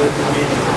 with the meeting.